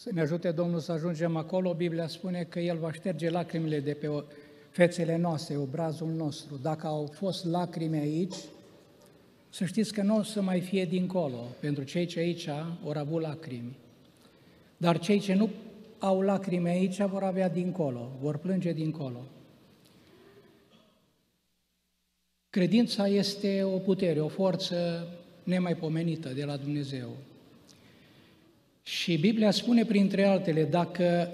Să ne ajute Domnul să ajungem acolo. Biblia spune că El va șterge lacrimile de pe fețele noastre, obrazul nostru. Dacă au fost lacrime aici, să știți că nu o să mai fie dincolo. Pentru cei ce aici vor avea lacrimi. Dar cei ce nu au lacrime aici vor avea dincolo, vor plânge dincolo. Credința este o putere, o forță nemaipomenită de la Dumnezeu. Și Biblia spune, printre altele, dacă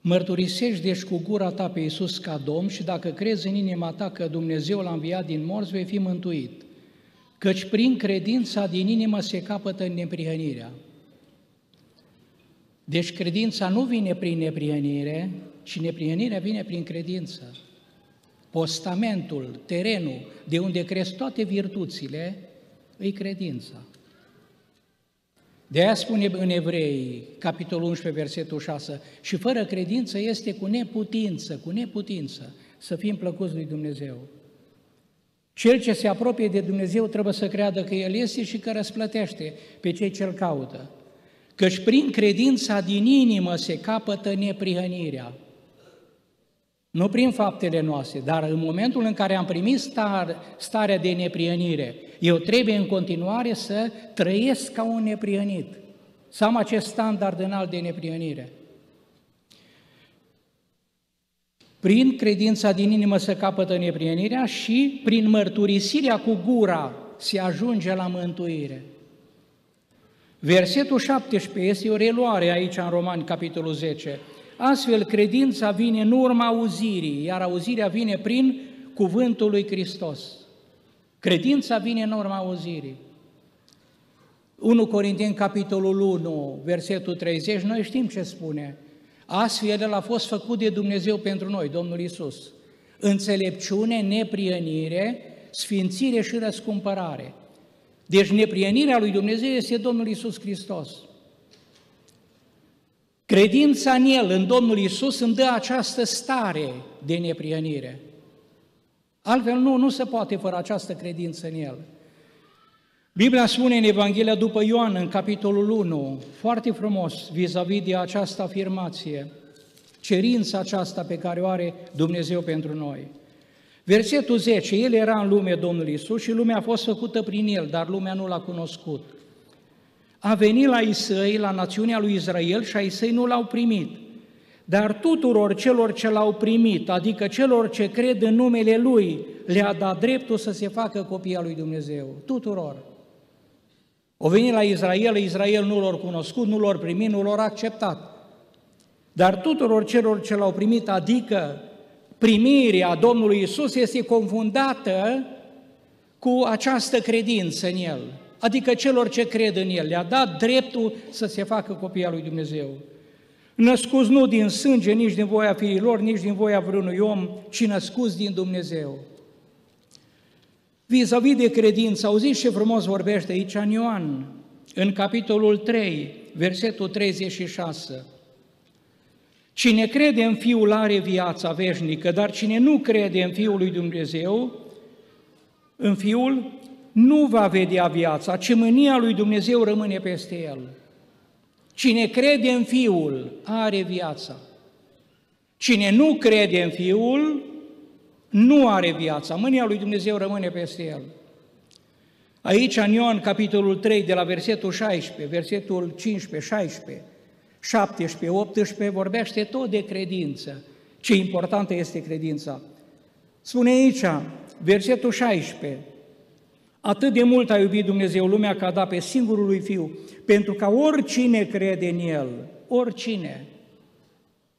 mărturisești deci cu gura ta pe Iisus ca Domn și dacă crezi în inima ta că Dumnezeu l-a înviat din morți, vei fi mântuit. Căci prin credința din inimă se capătă neprihănirea. Deci credința nu vine prin neprihănire, ci neprihănirea vine prin credință. Postamentul, terenul, de unde cresc toate virtuțile, e credința. De aia spune în Evrei, capitolul 11, versetul 6, și fără credință este cu neputință să fim plăcuți lui Dumnezeu. Cel ce se apropie de Dumnezeu trebuie să creadă că El este și că răsplătește pe cei ce-L caută. Căci prin credința din inimă se capătă neprihănirea. Nu prin faptele noastre, dar în momentul în care am primit starea de neprihănire, eu trebuie în continuare să trăiesc ca un neprihănit, să am acest standard înalt de neprihănire. Prin credința din inimă se capătă neprihănirea și prin mărturisirea cu gura se ajunge la mântuire. Versetul 17 este o reluare aici în Romani, capitolul 10. Astfel, credința vine în urma auzirii, iar auzirea vine prin cuvântul lui Hristos. Credința vine în urma auzirii. 1 Corinteni, capitolul 1, versetul 30, noi știm ce spune. Astfel, El a fost făcut de Dumnezeu pentru noi, Domnul Iisus. Înțelepciune, neprihănire, sfințire și răscumpărare. Deci neprihănirea lui Dumnezeu este Domnul Iisus Hristos. Credința în El, în Domnul Iisus, îmi dă această stare de neprihănire. Altfel nu se poate fără această credință în El. Biblia spune în Evanghelia după Ioan, în capitolul 1, foarte frumos, vis-a-vis de această afirmație, cerința aceasta pe care o are Dumnezeu pentru noi. Versetul 10, El era în lume, Domnul Iisus, și lumea a fost făcută prin El, dar lumea nu L-a cunoscut. A venit la ei săi, la națiunea lui Israel, și ai săi nu L-au primit. Dar tuturor celor ce L-au primit, adică celor ce cred în numele Lui, le-a dat dreptul să se facă copii al lui Dumnezeu. Tuturor. Au venit la Israel, Israel nu L-au cunoscut, nu L-au primit, nu L-au acceptat. Dar tuturor celor ce L-au primit, adică primirea Domnului Iisus, este confundată cu această credință în El. Adică celor ce cred în El, le-a dat dreptul să se facă copii al lui Dumnezeu. Născuți nu din sânge, nici din voia firilor, nici din voia vreunui om, ci născuți din Dumnezeu. Vis-a-vis de credință, auziți ce frumos vorbește aici în Ioan, în capitolul 3, versetul 36. Cine crede în Fiul are viața veșnică, dar cine nu crede în Fiul lui Dumnezeu, în Fiul, nu va vedea viața, ci mânia lui Dumnezeu rămâne peste el. Cine crede în Fiul are viața. Cine nu crede în Fiul nu are viața. Mânia lui Dumnezeu rămâne peste el. Aici, în Ioan, capitolul 3, de la versetul 16, versetul 15, 16, 17, 18, vorbește tot de credință. Ce importantă este credința. Spune aici, versetul 16, atât de mult a iubit Dumnezeu lumea că a dat pe singurul lui Fiu, pentru ca oricine crede în El, oricine.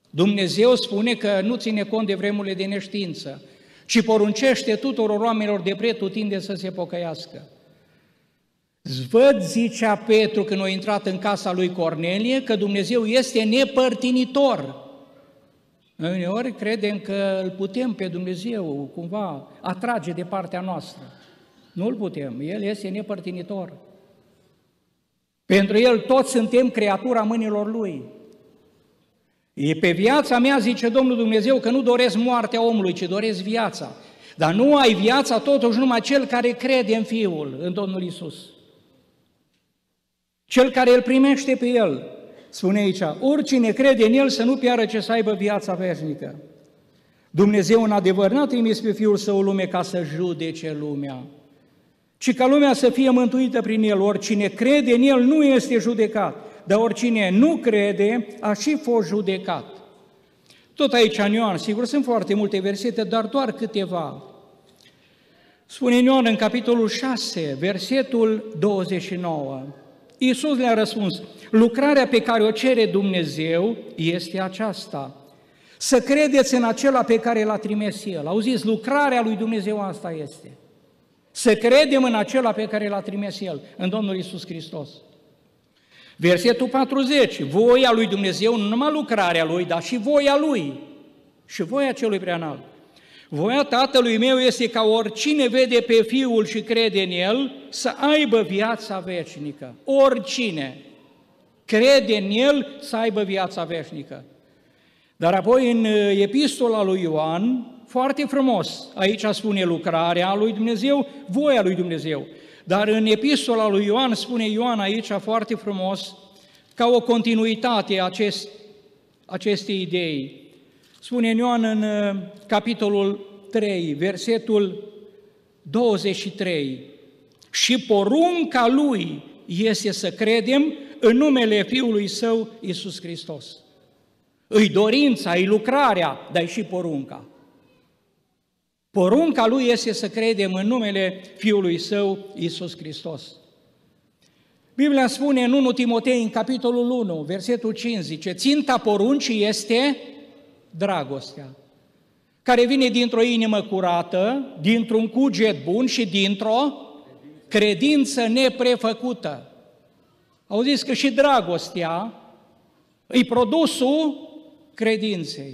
Dumnezeu spune că nu ține cont de vremurile de neștiință, ci poruncește tuturor oamenilor de pretutindeni să se pocăiască. Văd, zicea Petru când a intrat în casa lui Cornelie, că Dumnezeu este nepărtinitor. Noi uneori credem că îl putem pe Dumnezeu cumva atrage de partea noastră. Nu-L putem, El este nepărtinitor. Pentru El toți suntem creatura mâinilor Lui. E pe viața mea, zice Domnul Dumnezeu, că nu doresc moartea omului, ci doresc viața. Dar nu ai viața totuși numai cel care crede în Fiul, în Domnul Iisus. Cel care îl primește pe el, spune aici, oricine crede în el să nu piară, ce să aibă viața veșnică. Dumnezeu în adevăr n-a trimis pe Fiul Său lume ca să judece lumea, ci ca lumea să fie mântuită prin el. Oricine crede în el nu este judecat, dar oricine nu crede a și fost judecat. Tot aici în Ioan, sigur, sunt foarte multe versete, dar doar câteva. Spune Ioan în capitolul 6, versetul 29. Iisus le-a răspuns, lucrarea pe care o cere Dumnezeu este aceasta, să credeți în acela pe care l-a trimis El. Auziți, lucrarea lui Dumnezeu asta este, să credem în acela pe care l-a trimis El, în Domnul Iisus Hristos. Versetul 40, voia lui Dumnezeu, nu numai lucrarea Lui, dar și voia Lui și voia Celui Preaînalt. Voia Tatălui meu este ca oricine vede pe Fiul și crede în El să aibă viața veșnică. Oricine crede în El să aibă viața veșnică. Dar apoi în epistola lui Ioan, foarte frumos, aici spune lucrarea lui Dumnezeu, voia lui Dumnezeu. Dar în epistola lui Ioan spune Ioan aici foarte frumos, ca o continuitate a acestei idei. Spune Ioan în capitolul 3, versetul 23, și porunca lui este să credem în numele Fiului Său, Iisus Hristos. Îi dorința, îi lucrarea, dar și porunca. Porunca lui este să credem în numele Fiului Său, Iisus Hristos. Biblia spune în 1 Timotei, în capitolul 1, versetul 5, zice, ținta poruncii este dragostea, care vine dintr-o inimă curată, dintr-un cuget bun și dintr-o credință neprefăcută. Auziți că și dragostea e produsul credinței.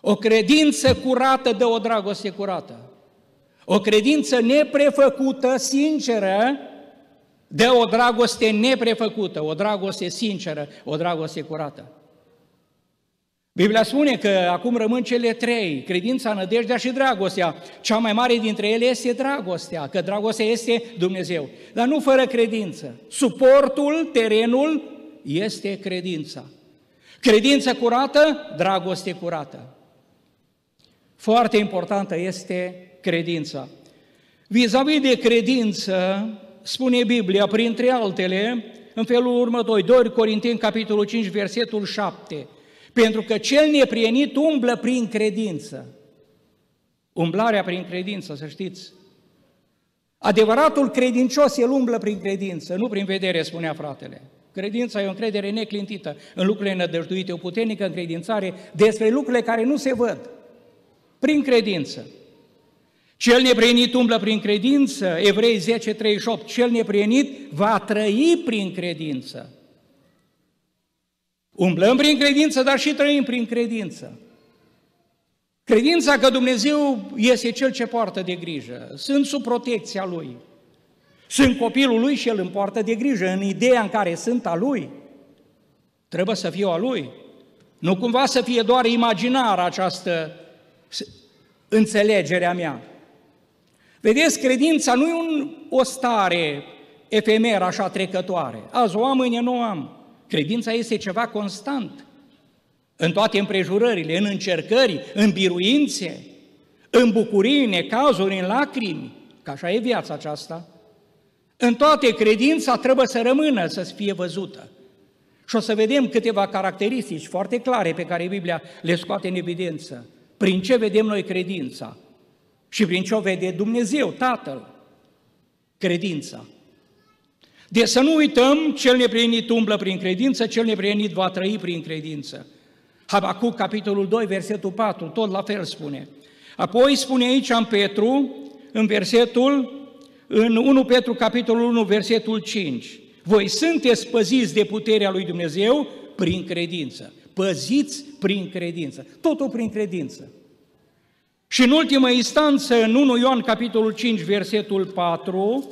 O credință curată dă o dragoste curată. O credință neprefăcută, sinceră, dă o dragoste neprefăcută, o dragoste sinceră, o dragoste curată. Biblia spune că acum rămân cele trei, credința, nădejdea și dragostea. Cea mai mare dintre ele este dragostea, că dragostea este Dumnezeu. Dar nu fără credință. Suportul, terenul este credința. Credință curată, dragoste curată. Foarte importantă este credința. Vis-a-vis de credință, spune Biblia, printre altele, în felul următor, 2 Corinteni, capitolul 5, versetul 7, pentru că cel neprienit umblă prin credință. Umblarea prin credință, să știți. Adevăratul credincios, el umblă prin credință, nu prin vedere, spunea fratele. Credința e o încredere neclintită în lucrurile nădăjduite, o puternică încredințare despre lucrurile care nu se văd. Prin credință. Cel neprienit umblă prin credință, Evrei 10, 38, cel neprienit va trăi prin credință. Umblăm prin credință, dar și trăim prin credință. Credința că Dumnezeu este Cel ce poartă de grijă, sunt sub protecția Lui, sunt copilul Lui și El îmi poartă de grijă, în ideea în care sunt a Lui, trebuie să fiu a Lui. Nu cumva să fie doar imaginară această înțelegere a mea. Vedeți, credința nu e o stare efemeră, așa trecătoare, azi o am, mâine nu o am. Credința este ceva constant în toate împrejurările, în încercări, în biruințe, în bucurii, în necazuri, în lacrimi, că așa e viața aceasta. În toate credința trebuie să rămână, să fie văzută. Și o să vedem câteva caracteristici foarte clare pe care Biblia le scoate în evidență. Prin ce vedem noi credința și prin ce o vede Dumnezeu, Tatăl, credința. Deci să nu uităm, cel neprienit umblă prin credință, cel neprienit va trăi prin credință. Habacuc, capitolul 2, versetul 4, tot la fel spune. Apoi spune aici în Petru, în 1 Petru, capitolul 1, versetul 5, voi sunteți păziți de puterea lui Dumnezeu prin credință. Păziți prin credință, totul prin credință. Și în ultimă instanță, în 1 Ioan, capitolul 5, versetul 4,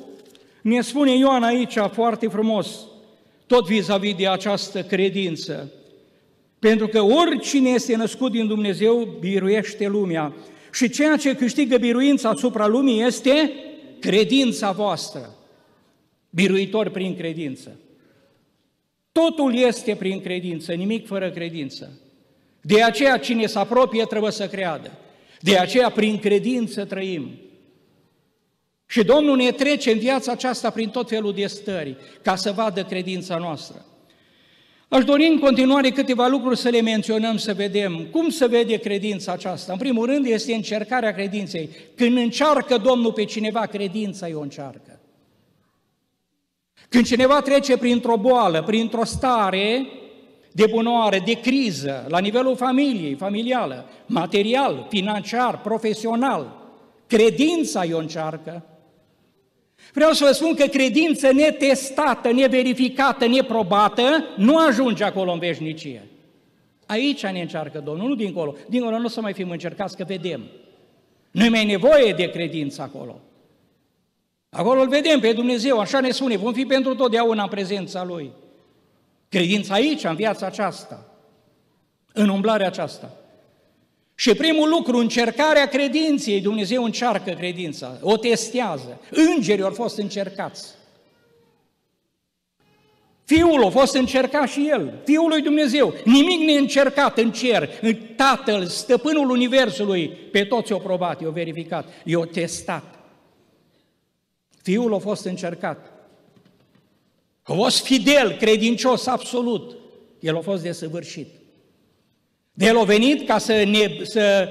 ne spune Ioan aici foarte frumos, tot vis-a-vis de această credință, pentru că oricine este născut din Dumnezeu biruiește lumea și ceea ce câștigă biruința asupra lumii este credința voastră, biruitor prin credință. Totul este prin credință, nimic fără credință. De aceea cine se apropie trebuie să creadă. De aceea prin credință trăim. Și Domnul ne trece în viața aceasta prin tot felul de stări, ca să vadă credința noastră. Aș dori în continuare câteva lucruri să le menționăm, să vedem cum se vede credința aceasta. În primul rând este încercarea credinței. Când încearcă Domnul pe cineva, credința o încearcă. Când cineva trece printr-o boală, printr-o stare de bunoare, de criză, la nivelul familiei, familială, material, financiar, profesional, credința o încearcă. Vreau să vă spun că credința netestată, neverificată, neprobată, nu ajunge acolo în veșnicie. Aici ne încearcă Domnul, nu dincolo. Dincolo nu o să mai fim încercați, că vedem. Nu-i mai nevoie de credință acolo. Acolo îl vedem pe Dumnezeu, așa ne spune, vom fi pentru totdeauna în prezența Lui. Credința aici, în viața aceasta, în umblarea aceasta. Și primul lucru, încercarea credinței, Dumnezeu încearcă credința, o testează. Îngerii au fost încercați. Fiul a fost încercat și el, Fiul lui Dumnezeu. Nimic neîncercat în cer, în Tatăl, Stăpânul Universului, pe toți i-a probat, i-a verificat, i-a testat. Fiul a fost încercat. A fost fidel, credincios, absolut. El a fost desăvârșit. De el a venit ca să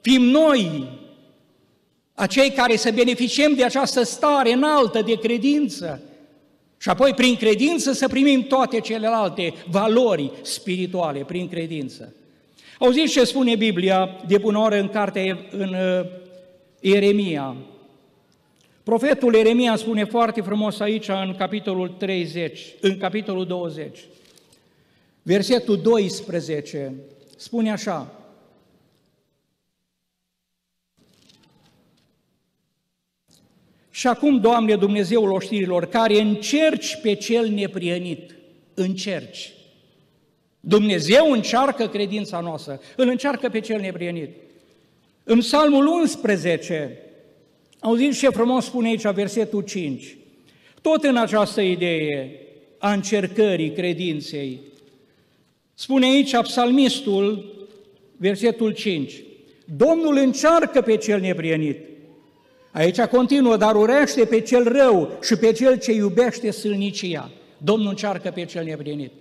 fim noi, acei care să beneficiem de această stare înaltă de credință și apoi prin credință să primim toate celelalte valori spirituale, prin credință. Auziți ce spune Biblia de bună oră în cartea în Ieremia. Profetul Ieremia spune foarte frumos aici în capitolul 30, în capitolul 20, versetul 12, spune așa. Și acum, Doamne, Dumnezeul oștirilor, care încerci pe cel neprienit, încerci. Dumnezeu încearcă credința noastră, îl încearcă pe cel neprienit. În Psalmul 11, auziți ce frumos spune aici versetul 5, tot în această idee a încercării credinței. Spune aici psalmistul, versetul 5, Domnul încearcă pe cel neprienit. Aici continuă, dar urăște pe cel rău și pe cel ce iubește sâlnicia. Domnul încearcă pe cel neprienit.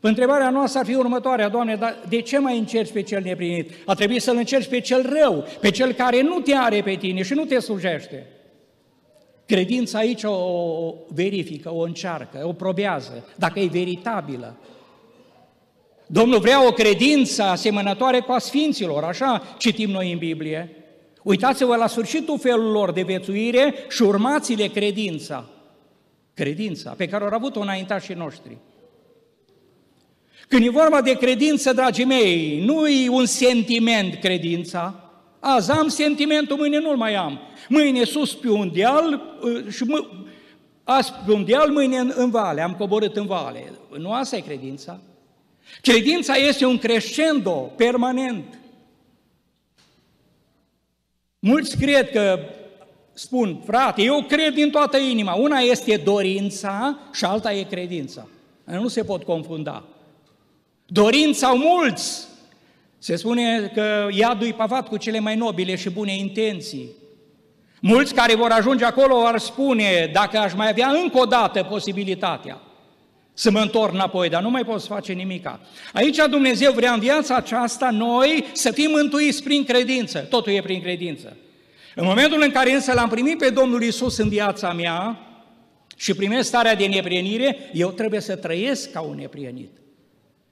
Întrebarea noastră ar fi următoarea, Doamne, dar de ce mai încerci pe cel neprinit? A trebuit să-l încerci pe cel rău, pe cel care nu te are pe tine și nu te slujește. Credința aici o verifică, o încearcă, o probează, dacă e veritabilă. Domnul vrea o credință asemănătoare cu a sfinților, așa citim noi în Biblie. Uitați-vă la sfârșitul felul lor de viețuire și urmați-le credința. Credința pe care au avut-o înaintașii noștri. Când e vorba de credință, dragii mei, nu e un sentiment credința. Azi am sentimentul, mâine nu-l mai am. Mâine sus pe un deal, azi pe un deal, mâine în vale, am coborât în vale. Nu asta e credința. Credința este un crescendo permanent. Mulți cred că, spun, frate, eu cred din toată inima. Una este dorința și alta e credința. Nu se pot confunda. Dorința au mulți, se spune că iadul-i pavat cu cele mai nobile și bune intenții. Mulți care vor ajunge acolo ar spune, dacă aș mai avea încă o dată posibilitatea să mă întorc înapoi, dar nu mai pot să face nimica. Aici Dumnezeu vrea în viața aceasta noi să fim mântuiți prin credință, totul e prin credință. În momentul în care însă l-am primit pe Domnul Iisus în viața mea și primesc starea de neprienire, eu trebuie să trăiesc ca un neprienit.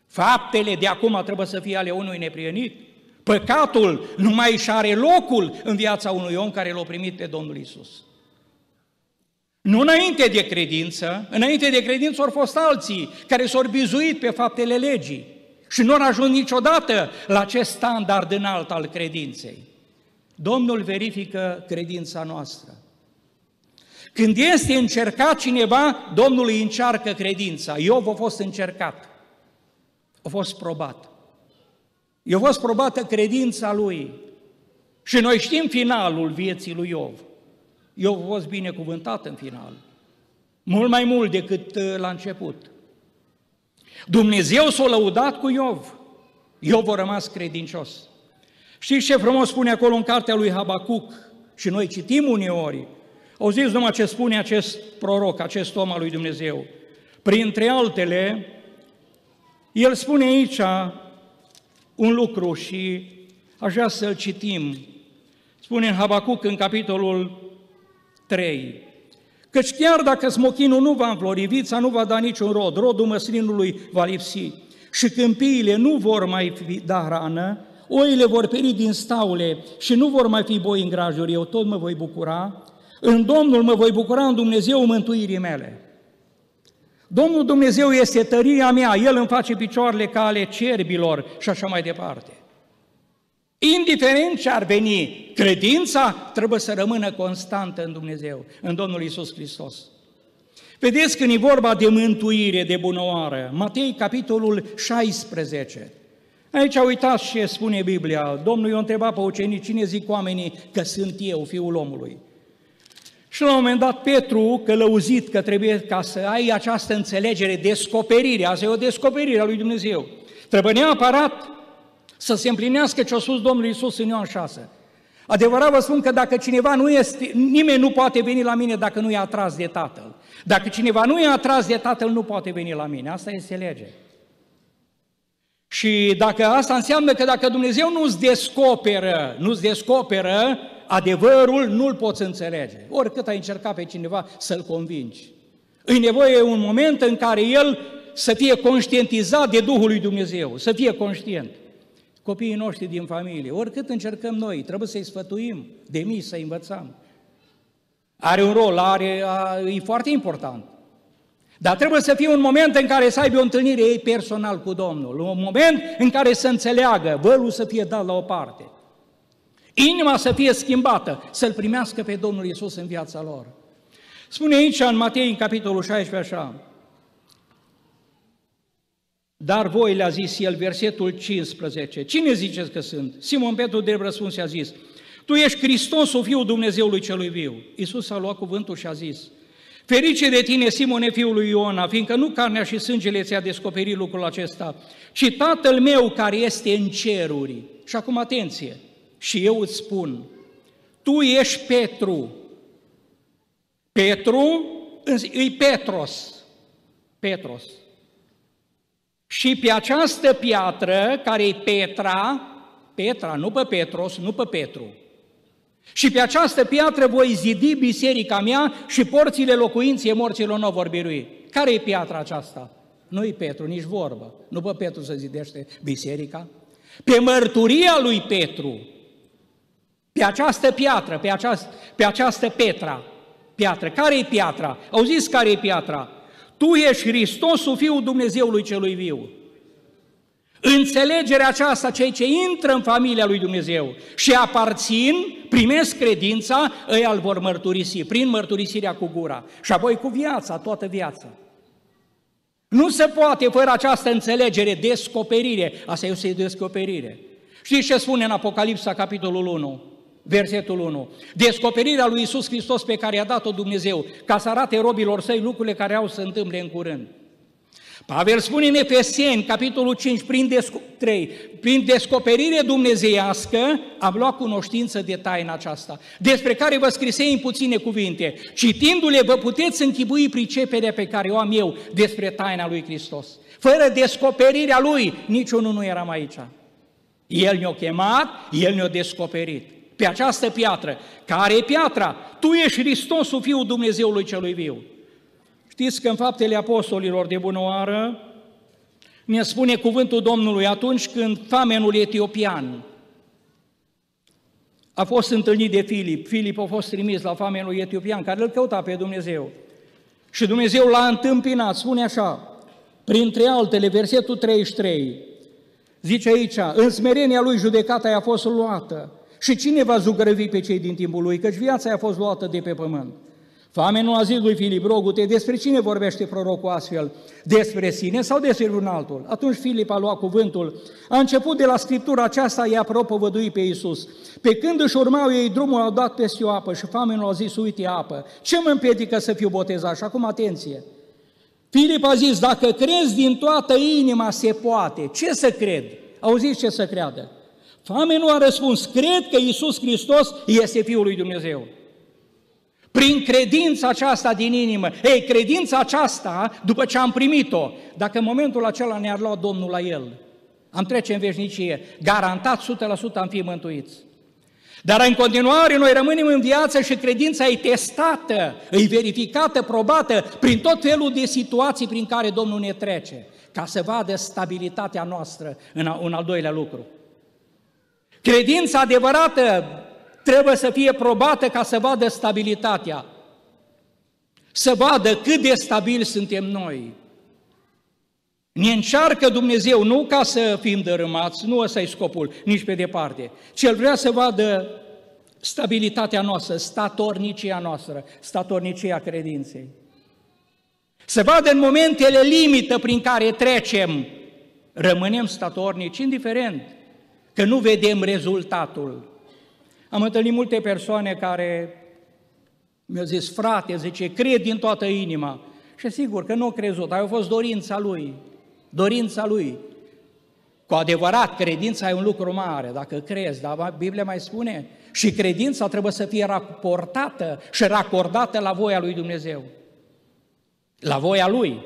Faptele de acum trebuie să fie ale unui neprienit. Păcatul nu mai își are locul în viața unui om care l-a primit pe Domnul Iisus. Nu înainte de credință, înainte de credință au fost alții care s-au bizuit pe faptele legii și nu au ajuns niciodată la acest standard înalt al credinței. Domnul verifică credința noastră. Când este încercat cineva, Domnul îi încearcă credința. Iov a fost încercat. A fost probat. I-a fost probată credința lui. Și noi știm finalul vieții lui Iov. Iov a fost binecuvântat în final. Mult mai mult decât la început. Dumnezeu s-a lăudat cu Iov. Iov a rămas credincios. Știți ce frumos spune acolo în cartea lui Habacuc? Și noi citim uneori. Auziți numai ce spune acest proroc, acest om al lui Dumnezeu. Printre altele, el spune aici un lucru și aș vrea să-l citim. Spune în Habacuc, în capitolul 3, căci chiar dacă smochinul nu va înflori, vița nu va da niciun rod, rodul măslinului va lipsi și câmpiile nu vor mai da hrană, oile vor peri din staule și nu vor mai fi boi în grajuri. Eu tot mă voi bucura, în Domnul mă voi bucura, în Dumnezeu mântuirii mele. Domnul Dumnezeu este tăria mea, El îmi face picioarele ca ale cerbilor și așa mai departe. Indiferent ce ar veni, credința trebuie să rămână constantă în Dumnezeu, în Domnul Iisus Hristos. Vedeți când e vorba de mântuire, de bunăoară, Matei, capitolul 16. Aici uitați ce spune Biblia. Domnul i-a întrebat pe ucenici, cine zic oamenii că sunt eu, Fiul omului? Și la un moment dat Petru, călăuzit că trebuie ca să ai această înțelegere, descoperire, asta e o descoperire a lui Dumnezeu, trebuie neapărat să se împlinească ce a spus Domnul Iisus în Ioan 6. Adevărat vă spun că dacă cineva nu este, nimeni nu poate veni la mine dacă nu e atras de Tatăl. Dacă cineva nu e atras de Tatăl, nu poate veni la mine. Asta este lege. Și dacă asta înseamnă că dacă Dumnezeu nu-ți descoperă adevărul, nu-l poți înțelege. Oricât ai încercat pe cineva să-l convingi. E nevoie un moment în care el să fie conștientizat de Duhul lui Dumnezeu, să fie conștient. Copiii noștri din familie, oricât încercăm noi, trebuie să-i sfătuim, de mici să-i învățăm. Are un rol, e foarte important. Dar trebuie să fie un moment în care să aibă o întâlnire ei personal cu Domnul, un moment în care să înțeleagă, vălul să fie dat la o parte, inima să fie schimbată, să-L primească pe Domnul Iisus în viața lor. Spune aici în Matei, în capitolul 16, așa, dar voi, le-a zis el, versetul 15, cine ziceți că sunt? Simon Petru, drept răspuns, i-a zis, tu ești Hristosul, Fiul Dumnezeului celui viu. Iisus a luat cuvântul și a zis, ferice de tine, Simone, fiul lui Iona, fiindcă nu carnea și sângele ți-a descoperit lucrul acesta, ci Tatăl meu care este în ceruri. Și acum atenție, și eu îți spun, tu ești Petru. Petru îi Petros. Petros. Și pe această piatră, care e Petra, nu pe Petros, nu pe Petru. Și pe această piatră voi zidi biserica mea și porțile locuinței morților nu vor birui. Care e piatra aceasta? Nu-i Petru, nici vorbă. Nu pe Petru se zidește biserica. Pe mărturia lui Petru, pe această piatră, pe această Petra, piatră. Care e piatra? Auziți care e piatra? Tu ești Hristosul, Fiul Dumnezeului celui viu. Înțelegerea aceasta, cei ce intră în familia lui Dumnezeu și aparțin, primesc credința, ei îl vor mărturisi, prin mărturisirea cu gura și apoi cu viața, toată viața. Nu se poate fără această înțelegere, descoperire, asta este o descoperire. Știți ce spune în Apocalipsa, capitolul 1, versetul 1? Descoperirea lui Iisus Hristos pe care i-a dat-o Dumnezeu, ca să arate robilor săi lucrurile care au să întâmple în curând. Pavel spune în Efeseni, capitolul 5, prin descoperire dumnezeiască am luat cunoștință de taina aceasta, despre care vă scrisei în puține cuvinte. Citindu-le vă puteți închibui priceperea pe care o am eu despre taina lui Hristos. Fără descoperirea lui, niciunul nu eram aici. El ne-a chemat, El ne-a descoperit. Pe această piatră, care e piatra? Tu ești Hristosul, Fiul Dumnezeului celui viu. Știți că în Faptele Apostolilor de bunăoară ne spune cuvântul Domnului atunci când famenul etiopian a fost întâlnit de Filip. Filip a fost trimis la famenul etiopian care îl căuta pe Dumnezeu și Dumnezeu l-a întâmpinat, spune așa, printre altele, versetul 33, zice aici, în smerenia lui judecata i-a fost luată și cine va zugrăvi pe cei din timpul lui, căci viața i-a fost luată de pe pământ. Famenul a zis lui Filip, rogu-te, despre cine vorbește prorocul astfel? Despre sine sau despre un altul? Atunci Filip a luat cuvântul, a început de la Scriptura aceasta, i-a propovăduit pe Iisus. Pe când își urmau ei drumul, au dat peste o apă și famenul a zis, uite apă, ce mă împiedică să fiu botezat? Și acum atenție, Filip a zis, dacă crezi din toată inima, se poate. Ce să cred? Auziți ce să creadă? Famenul a răspuns, cred că Iisus Hristos este Fiul lui Dumnezeu. Prin credința aceasta din inimă. Ei, credința aceasta, după ce am primit-o, dacă în momentul acela ne-ar lua Domnul la el, am trece în veșnicie, garantat 100% am fi mântuiți. Dar în continuare noi rămânem în viață și credința e testată, e verificată, probată prin tot felul de situații prin care Domnul ne trece, ca să vadă stabilitatea noastră în al doilea lucru. Credința adevărată trebuie să fie probată ca să vadă stabilitatea, să vadă cât de stabili suntem noi. Ne încearcă Dumnezeu nu ca să fim dărâmați, nu ăsta e scopul, nici pe departe, ci El vrea să vadă stabilitatea noastră, statornicia noastră, statornicia credinței. Să vadă în momentele limită prin care trecem, rămânem statornici, indiferent că nu vedem rezultatul. Am întâlnit multe persoane care mi-au zis, frate, zice, cred din toată inima. Și sigur că nu a crezut, dar a fost dorința lui. Dorința lui. Cu adevărat, credința e un lucru mare, dacă crezi, dar Biblia mai spune, și credința trebuie să fie raportată și racordată la voia lui Dumnezeu. La voia lui,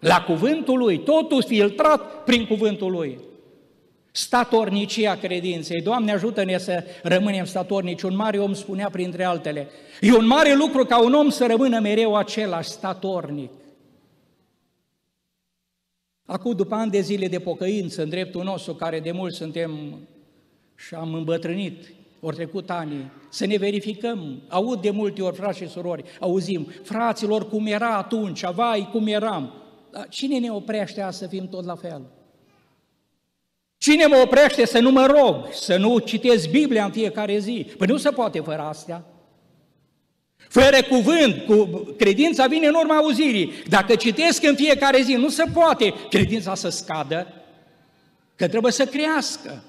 la cuvântul lui, totul filtrat prin cuvântul lui. Statornicia credinței. Doamne, ajută-ne să rămânem statornici. Un mare om spunea printre altele, e un mare lucru ca un om să rămână mereu același, statornic. Acum, după ani de zile de pocăință în dreptul nostru, care de mult suntem și am îmbătrânit, ori trecut ani, să ne verificăm. Aud de multe ori, frați și surori, auzim, fraților, cum era atunci, vai, cum eram. Dar cine ne oprește azi să fim tot la fel? Cine mă oprește să nu mă rog, să nu citesc Biblia în fiecare zi? Păi nu se poate fără astea. Fără cuvânt, cu credința vine în urma auzirii. Dacă citesc în fiecare zi, nu se poate credința să scadă, că trebuie să crească.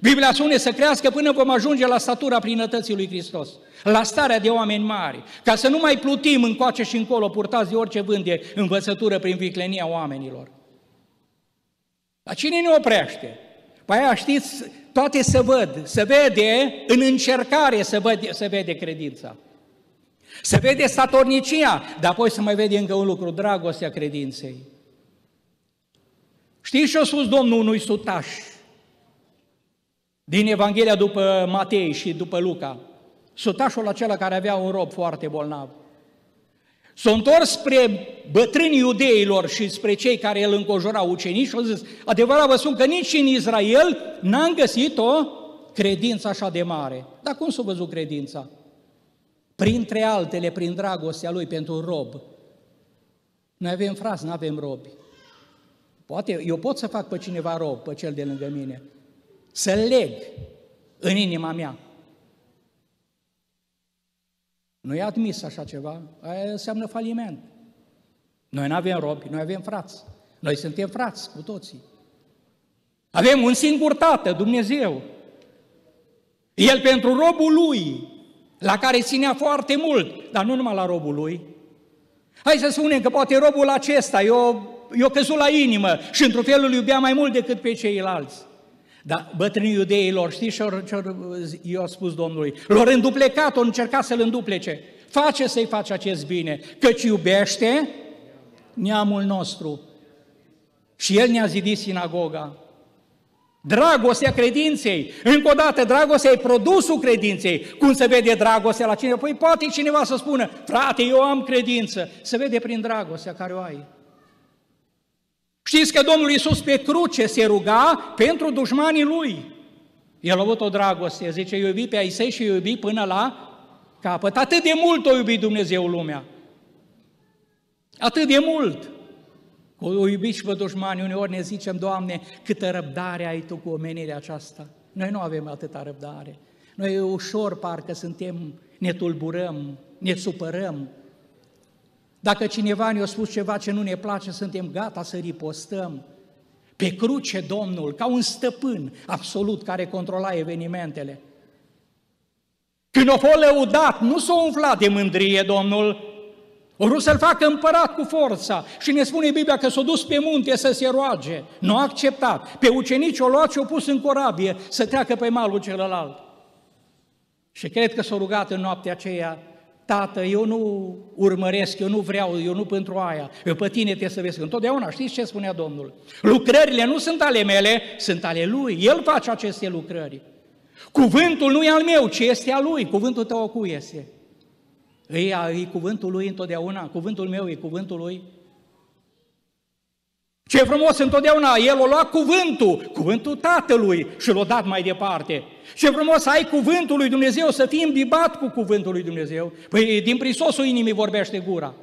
Biblia spune să crească până vom ajunge la statura plinătății lui Hristos, la starea de oameni mari, ca să nu mai plutim încoace și încolo, purtați de orice vânt de învățătură prin viclenia oamenilor. Dar cine ne oprește? Păi aia știți, toate se văd, se vede în încercare, se vede credința. Se vede statornicia, dar apoi se mai vede încă un lucru, dragostea credinței. Știți ce a spus Domnul unui sutaș din Evanghelia după Matei și după Luca? Sutașul acela care avea un rob foarte bolnav. S-a întors spre bătrânii iudeilor și spre cei care îl înconjurau ucenici și au zis, adevărat vă spun că nici în Israel n-am găsit o credință așa de mare. Dar cum s-a văzut credința? Printre altele, prin dragostea lui pentru rob. Noi avem frați, nu avem robi. Poate, eu pot să fac pe cineva rob, pe cel de lângă mine, să-l leg în inima mea. Nu e admis așa ceva, aia înseamnă faliment. Noi nu avem robi, noi avem frați. Noi suntem frați cu toții. Avem un singur Tată, Dumnezeu. El pentru robul lui, la care ținea foarte mult, dar nu numai la robul lui. Hai să spunem că poate robul acesta i-a căzut la inimă și într-un fel îl iubea mai mult decât pe ceilalți. Dar bătrânii iudeilor, știți ce i-a spus Domnului? L-au înduplecat, au încercat să-l înduplece. Face să-i faci acest bine, căci iubește neamul nostru. Și El ne-a zidit sinagoga. Dragostea credinței. Încă o dată, dragostea e produsul credinței. Cum se vede dragostea la cineva? Păi poate cineva să spună, frate, eu am credință. Se vede prin dragostea care o ai. Știți că Domnul Iisus pe cruce se ruga pentru dușmanii Lui. El a avut o dragoste, zice, iubi pe ai săi și iubi până la capăt. Atât de mult o iubi Dumnezeu lumea. Atât de mult. O iubi și pe dușmani, uneori ne zicem, Doamne, câtă răbdare ai Tu cu omenirea aceasta. Noi nu avem atâta răbdare. Noi ușor parcă suntem, ne tulburăm, ne supărăm. Dacă cineva ne-a spus ceva ce nu ne place, suntem gata să ripostăm. Pe cruce Domnul, ca un stăpân absolut care controla evenimentele. Când o fost lăudat, nu s-a umflat de mândrie Domnul, O vrut să-l facă împărat cu forța și ne spune Biblia că s-a dus pe munte să se roage. Nu a acceptat. Pe ucenici o luat și o pus în corabie să treacă pe malul celălalt. Și cred că s-a rugat în noaptea aceea: Tată, eu nu urmăresc, eu nu vreau, eu nu pentru aia, eu pe tine te să vezi. Întotdeauna știți ce spunea Domnul? Lucrările nu sunt ale mele, sunt ale Lui. El face aceste lucrări. Cuvântul nu e al meu, ci este al Lui. Cuvântul tău cu este. E cuvântul Lui întotdeauna, cuvântul meu e cuvântul Lui. Ce frumos întotdeauna, El o lua cuvântul, cuvântul Tatălui și l-a dat mai departe. Ce frumos ai cuvântul lui Dumnezeu, să fii imbibat cu cuvântul lui Dumnezeu. Păi din prisosul inimii vorbește gura.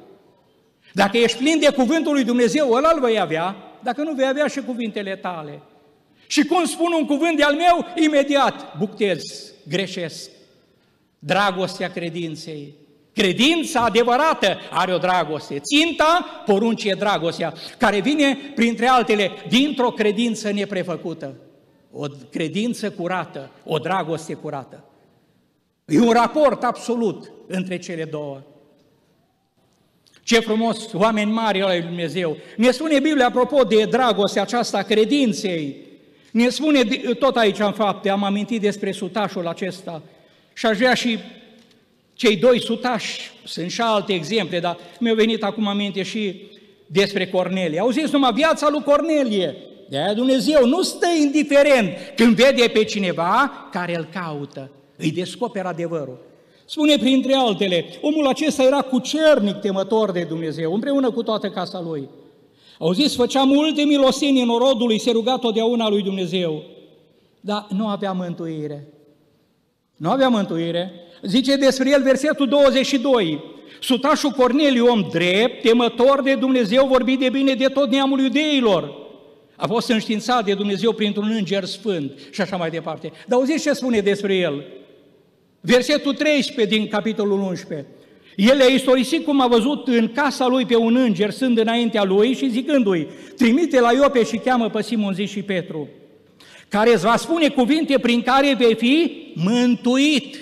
Dacă ești plin de cuvântul lui Dumnezeu, ăla îl vei avea, dacă nu vei avea și cuvintele tale. Și cum spun un cuvânt de al meu, imediat buctez, greșesc. Dragostea credinței. Credința adevărată are o dragoste. Ținta poruncii e dragostea, care vine, printre altele, dintr-o credință neprefăcută. O credință curată, o dragoste curată. E un raport absolut între cele două. Ce frumos, oameni mari al lui Dumnezeu! Ne spune Biblia, apropo de dragostea aceasta credinței, ne spune tot aici în Fapte, am amintit despre sutașul acesta și aș vrea și cei doi sutași, sunt și alte exemple, dar mi-au venit acum aminte și despre Cornelie. Auziți numai viața lui Cornelie. De-aia Dumnezeu nu stă indiferent când vede pe cineva care îl caută, îi descoperă adevărul. Spune printre altele, omul acesta era cucernic, temător de Dumnezeu, împreună cu toată casa lui. Auziți, făcea multe milostenii norodului, se ruga totdeauna lui Dumnezeu, dar nu avea mântuire. Nu avea mântuire. Zice despre el versetul 22, sutașul Corneliu, om drept, temător de Dumnezeu, vorbit de bine de tot neamul iudeilor. A fost înștiințat de Dumnezeu printr-un înger sfânt și așa mai departe. Dar auziți ce spune despre el? Versetul 13 din capitolul 11. El a istorisit cum a văzut în casa lui pe un înger, stând înaintea lui și zicându-i: trimite la Iope și cheamă pe Simon, Zi și Petru, care îți va spune cuvinte prin care vei fi mântuit.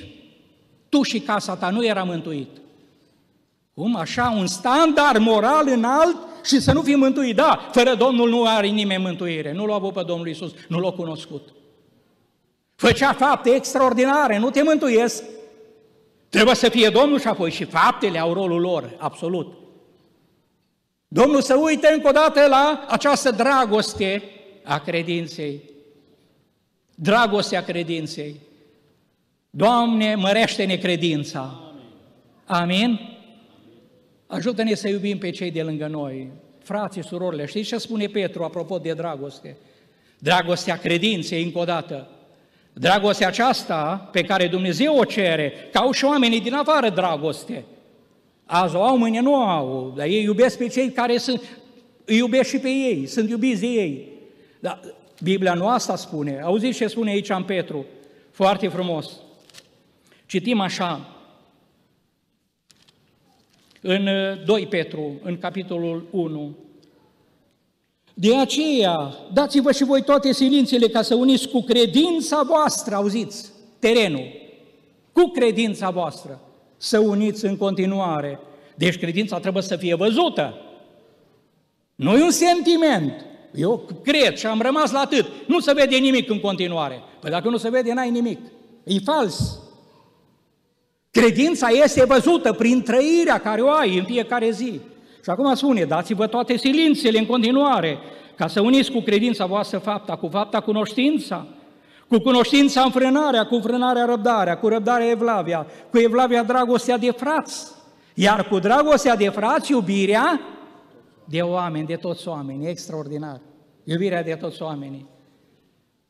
Tu și casa ta nu era mântuit. Cum? Așa, un standard moral înalt și să nu fii mântuit. Da, fără Domnul nu are nimeni mântuire. Nu l-a avut pe Domnul Iisus, nu l-a cunoscut. Făcea fapte extraordinare, nu te mântuiesc. Trebuie să fie Domnul și apoi și faptele au rolul lor, absolut. Domnul se uită încă o dată la această dragoste a credinței. Dragostea credinței. Doamne, mărește-ne credința. Amin? Ajută-ne să iubim pe cei de lângă noi, frații, surorile. Știți ce spune Petru apropo de dragoste? Dragostea credinței, încă o dată. Dragostea aceasta pe care Dumnezeu o cere, că au și oamenii din afară dragoste. Azi o au, mâine nu o au, dar ei iubesc pe cei care sunt, îi iubesc și pe ei, sunt iubiți de ei. Dar Biblia nu asta spune. Auziți ce spune aici în Petru? Foarte frumos. Citim așa, în 2 Petru, în capitolul 1. De aceea, dați-vă și voi toate silințele ca să uniți cu credința voastră, auziți, terenul, cu credința voastră, să uniți în continuare. Deci credința trebuie să fie văzută. Nu e un sentiment. Eu cred și am rămas la atât. Nu se vede nimic în continuare. Păi dacă nu se vede, n-ai nimic. E fals. Credința este văzută prin trăirea care o ai în fiecare zi. Și acum spune, dați-vă toate silințele în continuare, ca să uniți cu credința voastră fapta, cu fapta cunoștința, cu cunoștința înfrânarea, cu înfrânarea răbdarea, cu răbdarea evlavia, cu evlavia dragostea de frați, iar cu dragostea de frați iubirea de oameni, de toți oamenii, extraordinar, iubirea de toți oamenii.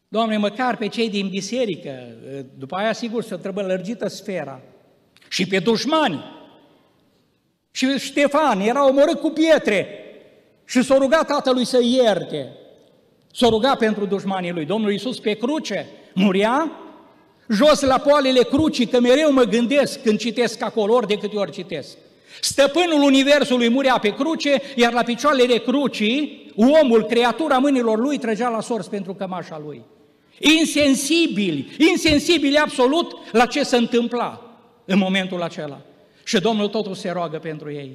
Doamne, măcar pe cei din biserică, după aia sigur să trebuie lărgită sfera, și pe dușmani. Și Ștefan era omorât cu pietre și s-a rugat Tatălui să ierte. S-a rugat pentru dușmanii lui. Domnul Iisus pe cruce muria, jos la poalele crucii, că mereu mă gândesc când citesc acolo, ori de câte ori citesc. Stăpânul Universului murea pe cruce, iar la picioarele crucii, omul, creatura mâinilor lui, trăgea la sorți pentru cămașa lui. Insensibili absolut la ce se întâmpla în momentul acela. Și Domnul totuși se roagă pentru ei.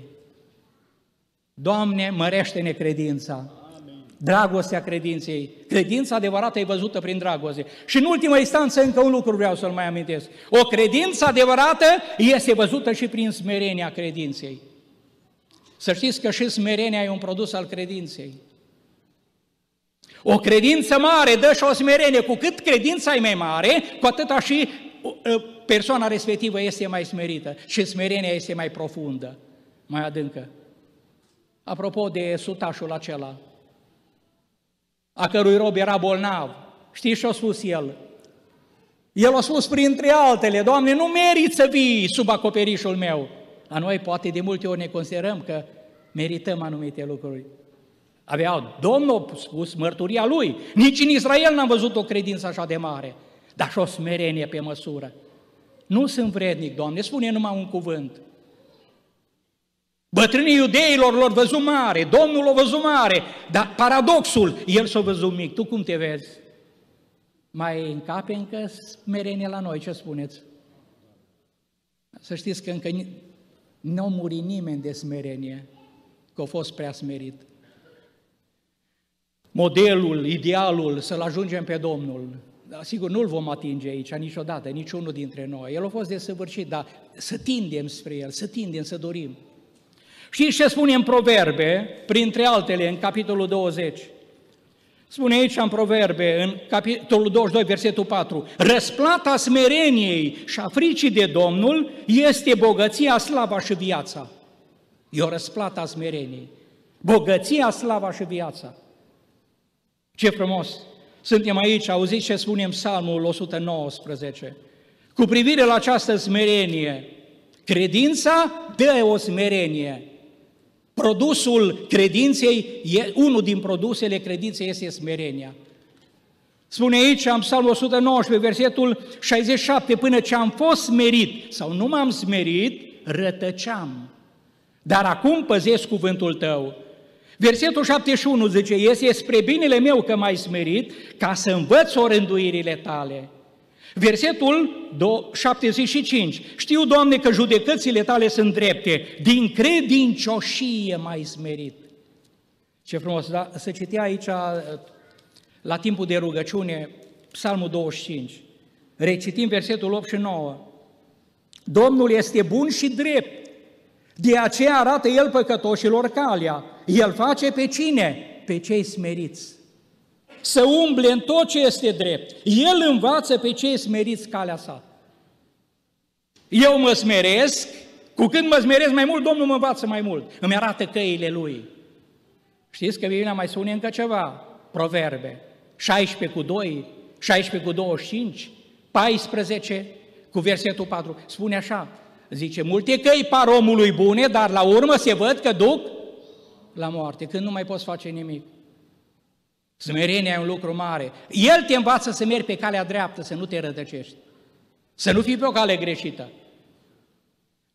Doamne, mărește-ne credința, dragostea credinței. Credința adevărată e văzută prin dragoste. Și în ultima instanță încă un lucru vreau să-l mai amintesc. O credință adevărată este văzută și prin smerenia credinței. Să știți că și smerenia e un produs al credinței. O credință mare dă și o smerenie. Cu cât credința e mai mare, cu atâta și persoana respectivă este mai smerită și smerenia este mai profundă, mai adâncă. Apropo de sutașul acela, a cărui rob era bolnav, știți ce a spus el? El a spus printre altele: Doamne, nu meriți să vii sub acoperișul meu. A noi poate de multe ori ne considerăm că merităm anumite lucruri. Avea Domnul spus mărturia lui, nici în Israel n-am văzut o credință așa de mare, dar și o smerenie pe măsură. Nu sunt vrednic, Doamne, spune numai un cuvânt. Bătrânii iudeilor l-au văzut mare, Domnul l-a văzut mare, dar paradoxul, el s-a văzut mic. Tu cum te vezi? Mai încape încă smerenie la noi, ce spuneți? Să știți că încă n-a murit nimeni de smerenie, că a fost prea smerit. Modelul, idealul, să-L ajungem pe Domnul. Dar, sigur, nu-L vom atinge aici niciodată, niciunul dintre noi. El a fost desăvârșit, dar să tindem spre El, să tindem, să dorim. Și ce spune în Proverbe, printre altele, în capitolul 20? Spune aici în Proverbe, în capitolul 22, versetul 4: răsplata smereniei și a fricii de Domnul este bogăția, slava și viața. E o răsplată a smereniei. Bogăția, slava și viața. Ce frumos! Suntem aici, auziți ce spune în Psalmul 119. Cu privire la această smerenie, credința dă o smerenie. Produsul credinței, unul din produsele credinței este smerenia. Spune aici în Psalmul 119, versetul 67, până ce am fost smerit sau nu m-am smerit, rătăceam. Dar acum păzesc cuvântul tău. Versetul 71 zice: este spre binele meu că m-ai smerit, ca să învăț orânduirile tale. Versetul 75: știu, Doamne, că judecățile tale sunt drepte, din credincioșie m-ai smerit. Ce frumos, da? Se citea aici, la timpul de rugăciune, Psalmul 25. Recitim versetul 8 și 9. Domnul este bun și drept, de aceea arată El păcătoșilor calea. El face pe cine? Pe cei smeriți. Să umble în tot ce este drept. El învață pe cei smeriți calea sa. Eu mă smeresc, cu cât mă smeresc mai mult, Domnul mă învață mai mult. Îmi arată căile Lui. Știți că Biblia mai spune încă ceva? Proverbe 16:2, 16:25, 14 cu versetul 4. Spune așa, zice: multe căi par omului bune, dar la urmă se văd că duc la moarte, când nu mai poți face nimic. Smerenia e un lucru mare. El te învață să mergi pe calea dreaptă, să nu te rătăcești, să nu fii pe o cale greșită.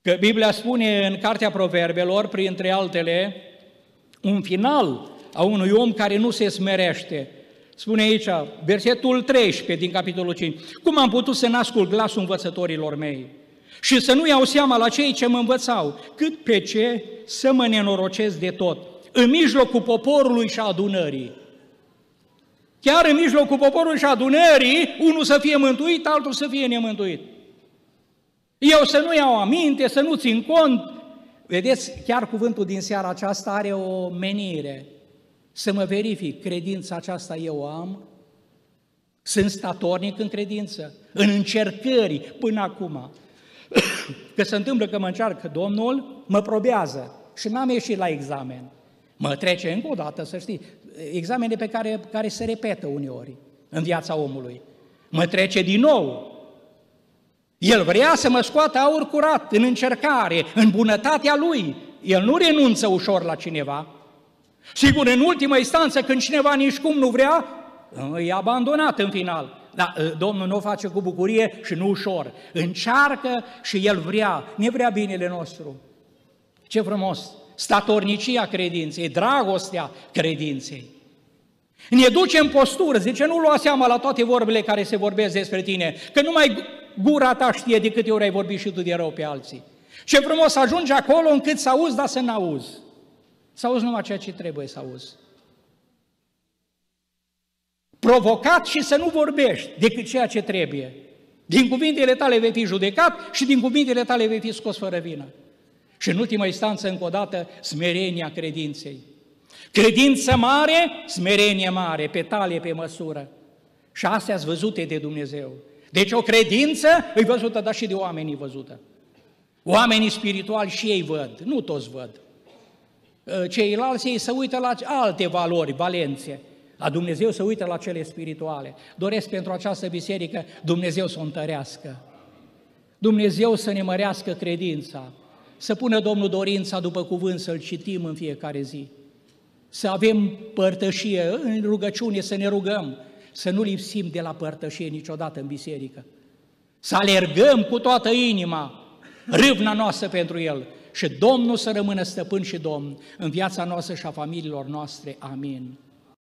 Că Biblia spune în Cartea Proverbelor, printre altele, un final a unui om care nu se smerește. Spune aici, versetul 13 din capitolul 5: cum am putut să n-ascult glasul învățătorilor mei și să nu iau seama la cei ce mă învățau, cât pe ce să mă nenorocesc de tot, în mijlocul poporului și a adunării. Chiar în mijlocul poporului și a adunării, unul să fie mântuit, altul să fie nemântuit. Eu să nu iau aminte, să nu țin cont. Vedeți, chiar cuvântul din seara aceasta are o menire. Să mă verific, credința aceasta eu am? Sunt statornic în credință, în încercări până acum? Că se întâmplă că mă încearcă Domnul, mă probează și n-am ieșit la examen. Mă trece încă o dată, să știi, examene pe care se repetă uneori în viața omului. Mă trece din nou. El vrea să mă scoată aur curat, în încercare, în bunătatea lui. El nu renunță ușor la cineva. Sigur, în ultima instanță, când cineva nici cum nu vrea, e abandonat în final. Dar Domnul nu o face cu bucurie și nu ușor. Încearcă și El vrea, ne vrea binele nostru. Ce frumos! Statornicia credinței, dragostea credinței. Ne duce în postură, zice: nu lua seama la toate vorbele care se vorbesc despre tine, că numai gura ta știe de câte ori ai vorbit și tu de rău pe alții. Ce frumos ajungi acolo încât să auzi, dar să n-auzi. să auzi numai ceea ce trebuie să auzi. Provocat și să nu vorbești decât ceea ce trebuie. Din cuvintele tale vei fi judecat și din cuvintele tale vei fi scos fără vină. Și în ultima instanță, încă o dată, smerenia credinței. Credință mare, smerenie mare, pe talie, pe măsură. Și astea-s văzute de Dumnezeu. Deci o credință îi văzută, dar și de oamenii văzută. Oamenii spirituali și ei văd, nu toți văd. Ceilalți ei se uită la alte valori, valențe. La Dumnezeu se uită la cele spirituale. Doresc pentru această biserică Dumnezeu să o întărească. Dumnezeu să ne mărească credința. Să pună Domnul dorința după cuvânt, să-L citim în fiecare zi. Să avem părtășie în rugăciune, să ne rugăm. Să nu lipsim de la părtășie niciodată în biserică. Să alergăm cu toată inima râvna noastră pentru El. Și Domnul să rămână stăpân și Domn în viața noastră și a familiilor noastre. Amin.